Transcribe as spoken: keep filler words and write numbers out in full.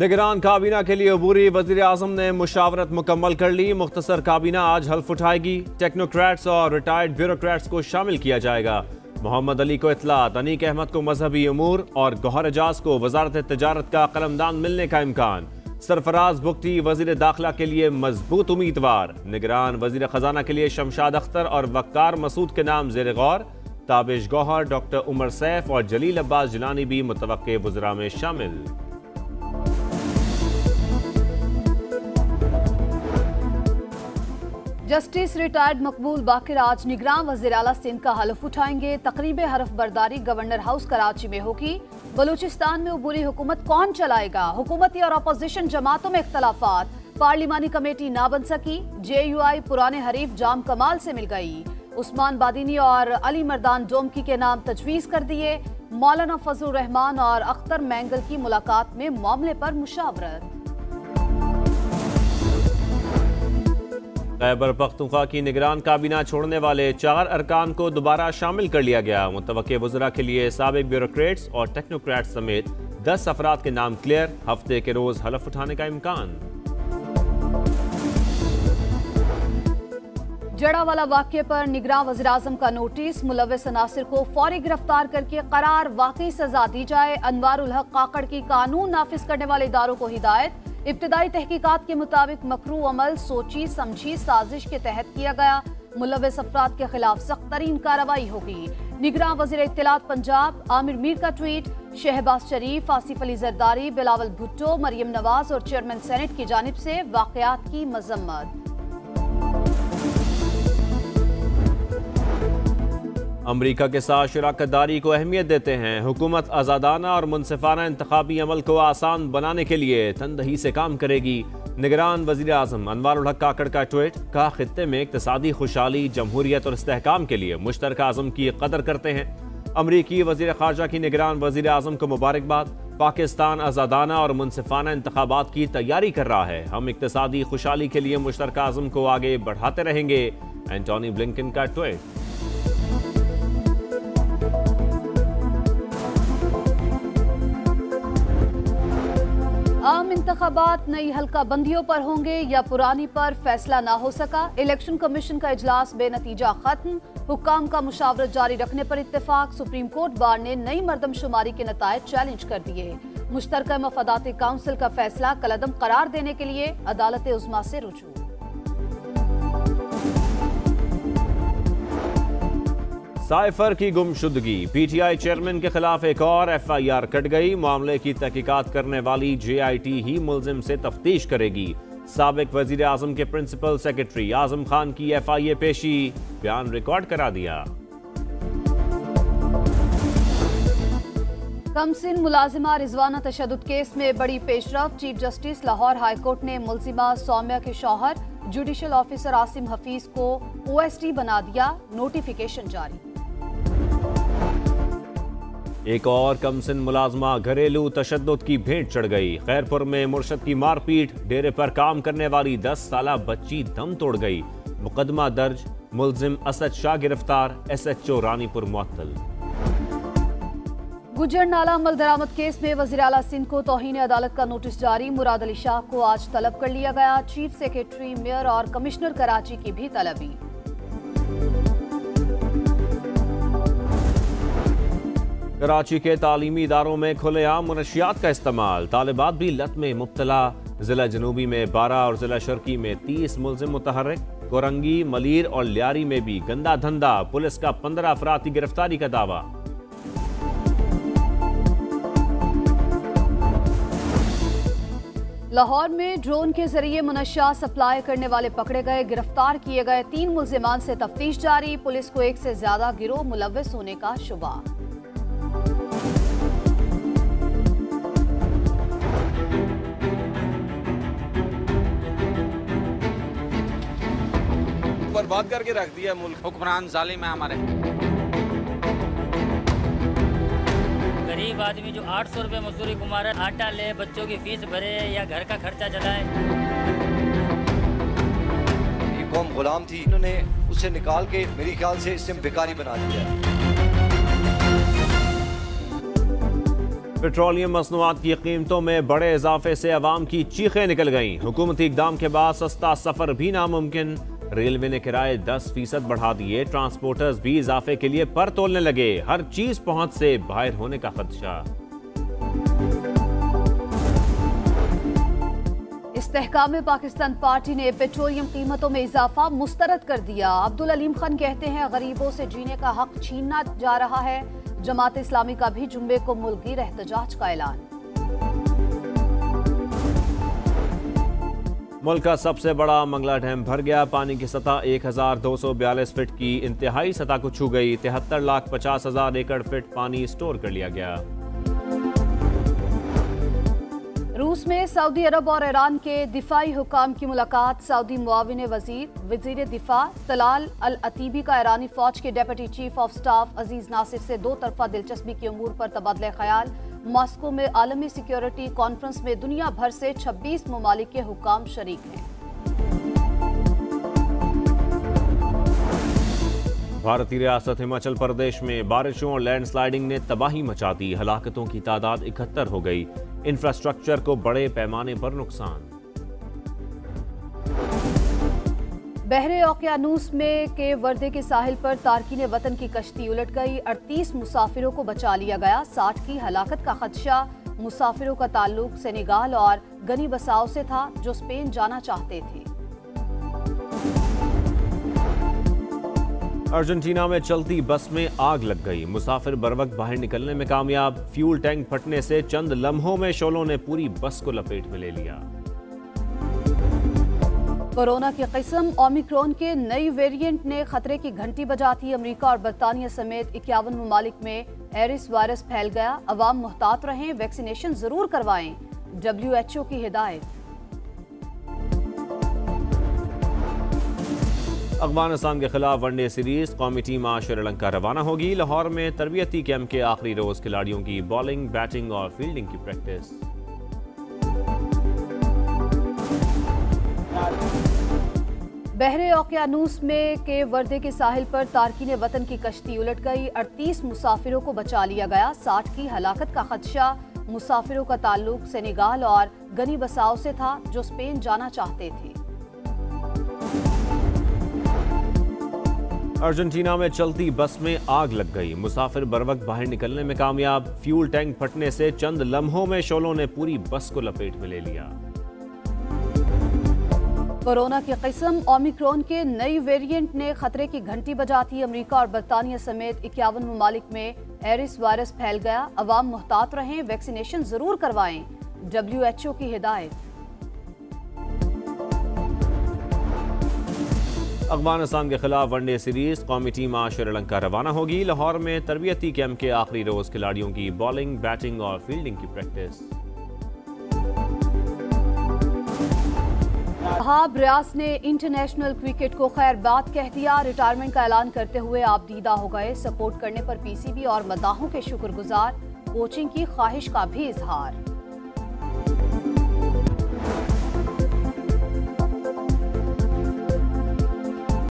निगरान काबीना के लिए अबूरी वजीर आजम ने मुशावरत मुकम्मल कर ली। मुख्तसर काबीना आज हल्फ उठाएगी। टेक्नोक्रेट्स और रिटायर्ड ब्यूरोक्रेट्स को शामिल किया जाएगा। मोहम्मद अली को इतलात, अनीक अहमद को मजहबी अमूर और गौहर एजाज को वजारत तजारत का कलमदान मिलने का इम्कान। सरफराज भुगटी वजीर दाखिला के लिए मजबूत उम्मीदवार। निगरान वजीर खजाना के लिए शमशाद अख्तर और वकार मसूद के नाम जेर गौर। ताबिश गौहर, डॉक्टर उमर सैफ और जलील अब्बास जिलानी भी मुतवक्के वज़रा में शामिल। जस्टिस रिटायर्ड मकबूल बाकिर आज निगरान वज़ीर आला सिंध का हलफ उठाएंगे। तकरीब हरफ बर्दारी गवर्नर हाउस कराची में होगी। बलूचिस्तान में अबूरी हुकूमत कौन चलाएगा? हुकूमती और अपोजिशन जमातों में इख्तलाफात। पार्लिमानी कमेटी ना बन सकी। जे यू आई पुराने हरीफ जाम कमाल से मिल गई। उस्मान बादीनी और अली मर्दान डोमकी के नाम तजवीज़ कर दिए। मौलाना फजल रहमान और अख्तर मेंगल की मुलाकात में मामले पर मुशावरत। खैबर पख्तूनख्वा की निगरान काबीना छोड़ने वाले चार अरकान को दोबारा शामिल कर लिया गया। मुतवक्के वज़रा के लिए साबिक ब्यूरोक्रेट्स और टेक्नोक्रेट्स समेत दस अफराद के नाम क्लियर। हफ्ते के रोज़ हलफ उठाने का इम्कान। जड़ावाला वाक्य पर निगरान वज़ीर आज़म का नोटिस। मुलव्विस अनासिर को फौरी गिरफ्तार करके करार वाकई सजा दी जाए। अनवार उल हक काकड़ की कानून नाफिज करने वाले इदारों को हिदायत। इब्तदाई तहकीकात के मुताबिक मकरू अमल सोची समझी साजिश के तहत किया गया। मुलव्विस अफराद के खिलाफ सख्त तरीन कार्रवाई होगी। निगरान वज़ीर इत्तलात पंजाब आमिर मीर का ट्वीट। शहबाज शरीफ, आसिफ अली जरदारी, बिलावल भुट्टो, मरियम नवाज और चेयरमैन सेनेट की जानिब से वाकयात की मजम्मत। अमरीका के साथ शराकतदारी को अहमियत देते हैं। हुकूमत आज़ादाना और मुनसिफाना इंतखाबी अमल को आसान बनाने के लिए तनदही से काम करेगी। निगरान वज़ीर आज़म अनवार उल हक काकड़ का ट्वीट। कहा, खित्ते में इक़्तिसादी खुशहाली, जमहूरियत और इस्तेहकाम के लिए मुश्तरक अज़म की कदर करते हैं। अमरीकी वज़ीर ख़ारजा की निगरान वज़ीर आज़म को मुबारकबाद। पाकिस्तान आज़ादाना और मुनसिफाना इंतखाबात की तैयारी कर रहा है। हम इक़्तिसादी खुशहाली के लिए मुश्तरक अज़म को आगे बढ़ाते रहेंगे। एंटोनी ब्लिंकन का ट्वीट। आम इंतखाबात नई हल्का बंदियों पर होंगे या पुरानी पर फैसला ना हो सका। इलेक्शन कमीशन का इजलास बेनतीजा खत्म। हुक्काम का मुशावरत जारी रखने पर इत्तेफाक। सुप्रीम कोर्ट बार ने नई मरदमशुमारी के नतायज चैलेंज कर दिए। मुश्तरका मफादाती काउंसिल का फैसला कलअदम करार देने के लिए अदालत उज़्मा से रुजू। साइफर की गुमशुदगी, पीटीआई चेयरमैन के खिलाफ एक और एफआईआर कट गई। मामले की तहकीकात करने वाली जेआईटी ही मुलजिम से तफ्तीश करेगी। साबिक वजीर आजम के प्रिंसिपल सेक्रेटरी आजम खान की एफआईए पेशी, बयान रिकॉर्ड करा दिया। कम सिन मुलाजिमा रिजवाना तशद्दुद केस में बड़ी पेशरफ। Chief justice Lahore high court ने मुलजिमा सौम्या के शौहर जुडिशल ऑफिसर आसिम हफीज को ओएसडी बना दिया। नोटिफिकेशन जारी। एक और कमसिन मुलाजमा घरेलू तशद्दुद की भेंट चढ़ गई। खैरपुर में मुर्शद की मारपीट, डेरे पर काम करने वाली दस साला बच्ची दम तोड़ गई। मुकदमा दर्ज, मुलजिम असद शाह गिरफ्तार, एस एच ओ रानीपुर मुअत्तल। गुजर नाला अमल दरामद केस में वज़ीर आला सिंध को तौहीन अदालत का नोटिस जारी। मुराद अली शाह को आज तलब कर लिया गया। चीफ सेक्रेटरी, मेयर और कमिश्नर कराची की भी तलबी। कराची के तालीमी इदारों में खुलेआम मनशियात का इस्तेमाल। तालिबात भी लत में मुब्तला। जिला जनूबी में बारह और जिला शर्की में तीस मुलजिम मुतहर्रिक। कोरंगी, मलीर और लियारी में भी गंदा धंधा। पुलिस का पंद्रह अफराद की गिरफ्तारी का दावा। लाहौर में ड्रोन के जरिए मनशियात सप्लाई करने वाले पकड़े गए। गिरफ्तार किए गए तीन मुलजिमान से तफ्तीश जारी। पुलिस को एक से ज्यादा गिरोह मुलव्विस होने का शुबा। बर्बाद करके रख दिया मुल्क। हुक्मरान जालिम है हमारे। गरीब आदमी जो आठ सौ रुपये मजदूरी गुमारे, आटा ले, बच्चों की फीस भरे या घर का खर्चा चलाए। ये कौम गुलाम थी, इन्होंने उसे निकाल के मेरे ख्याल से इससे बेकारी बना दिया। पेट्रोलियम मसनूआत की कीमतों में बड़े इजाफे से आवाम की चीखें निकल गईं। हुकूमती इकदाम के बाद सस्ता सफर भी नामुमकिन। रेलवे ने किराए दस फीसद बढ़ा दिए। ट्रांसपोर्टर्स भी इजाफे के लिए पर तोलने लगे। हर चीज पहुंच से बाहर होने का खदशा। इस्तेहकाम पाकिस्तान पार्टी ने पेट्रोलियम कीमतों में इजाफा मुस्तरद कर दिया। अब्दुल अलीम खान कहते हैं गरीबों से जीने का हक छीनना जा रहा है। जमात-ए-इस्लामी का भी जुम्मे को मुल्की एहतजाज का ऐलान। मुल्क का सबसे बड़ा मंगला डैम भर गया। पानी की सतह एक हजार दो सौ बयालीस फिट की इंतहाई सतह को छू गई। तिहत्तर लाख पचास हजार एकड़ फिट पानी स्टोर कर लिया गया। रूस में सऊदी अरब और ईरान के दिफाई हुकाम की मुलाकात। सऊदी मुआविन वजीर वजीर दिफा सलाल अल अतीबी का ईरानी फौज के deputy chief of staff Aziz Nasir से दो तरफा दिलचस्पी के अमूर पर तबादला ख्याल। मॉस्को में आलमी सिक्योरिटी कॉन्फ्रेंस में दुनिया भर से छब्बीस ममालिक के हुकाम शरीक हैं। भारतीय रियासत हिमाचल प्रदेश में बारिशों और लैंडस्लाइडिंग ने तबाही मचा दी। हलाकतों की तादाद इकहत्तर हो गई। इंफ्रास्ट्रक्चर को बड़े पैमाने पर नुकसान। बहरे ओकियानूस में केप वर्दे के साहिल पर तारकीन वतन की कश्ती उलट गई। अड़तीस मुसाफिरों को बचा लिया गया। साठ की हलाकत का खदशा। मुसाफिरों का ताल्लुक सेनेगाल और गिनी-बिसाऊ से था जो स्पेन जाना चाहते थे। अर्जेंटीना में चलती बस में आग लग गई। मुसाफिर बरवक्त बाहर निकलने में कामयाब। फ्यूल टैंक फटने से चंद लम्हों में शोलों ने पूरी बस को लपेट में ले लिया। कोरोना की किस्म ओमिक्रॉन के नई वेरिएंट ने खतरे की घंटी बजा दी। अमरीका और बरतानिया समेत इक्यावन ममालिक में एरिस वायरस फैल गया। अवाम मुहतात रहें, वैक्सीनेशन जरूर करवाएं। डब्ल्यू एच ओ की हिदायत। अफगानिस्तान के खिलाफ वनडे सीरीज कौमी टीम आज श्रीलंका रवाना होगी। लाहौर में तरबियती कैंप के आखिरी रोज खिलाड़ियों की बॉलिंग, बैटिंग और फील्डिंग की प्रैक्टिस। बहरे ओकियानूस में केप वर्दे के साहिल पर तारकीन वतन की कश्ती उलट गई। अड़तीस मुसाफिरों को बचा लिया गया। साठ की हलाकत का खदशा। मुसाफिरों का ताल्लुक सेनेगाल और गिनी-बिसाऊ से था जो स्पेन जाना चाहते थे। अर्जेंटीना में चलती बस में आग लग गई। मुसाफिर बरवक्त बाहर निकलने में कामयाब। फ्यूल टैंक फटने से चंद लम्हों में शोलों ने पूरी बस को लपेट में ले लिया। कोरोना की किस्म ओमिक्रॉन के नई वेरिएंट ने खतरे की घंटी बजा दी। अमरीका और बरतानिया समेत इक्यावन ममालिक में एरिस वायरस फैल गया। अवाम मुहतात रहें, वैक्सीनेशन जरूर करवाएं। डब्ल्यू एच ओ की हिदायत। अफगानिस्तान के खिलाफ वनडे सीरीज कौमी टीम आज श्रीलंका रवाना होगी। लाहौर में तरबियती कैंप के आखिरी रोज खिलाड़ियों की बॉलिंग, बैटिंग और फील्डिंग की प्रैक्टिस। वहाब रियाज ने इंटरनेशनल क्रिकेट को खैरबाद कह दिया। रिटायरमेंट का ऐलान करते हुए आप दीदा हो गए। सपोर्ट करने पर पीसीबी और मदाहों के शुक्रगुजार। कोचिंग की ख्वाहिश का भी इजहार।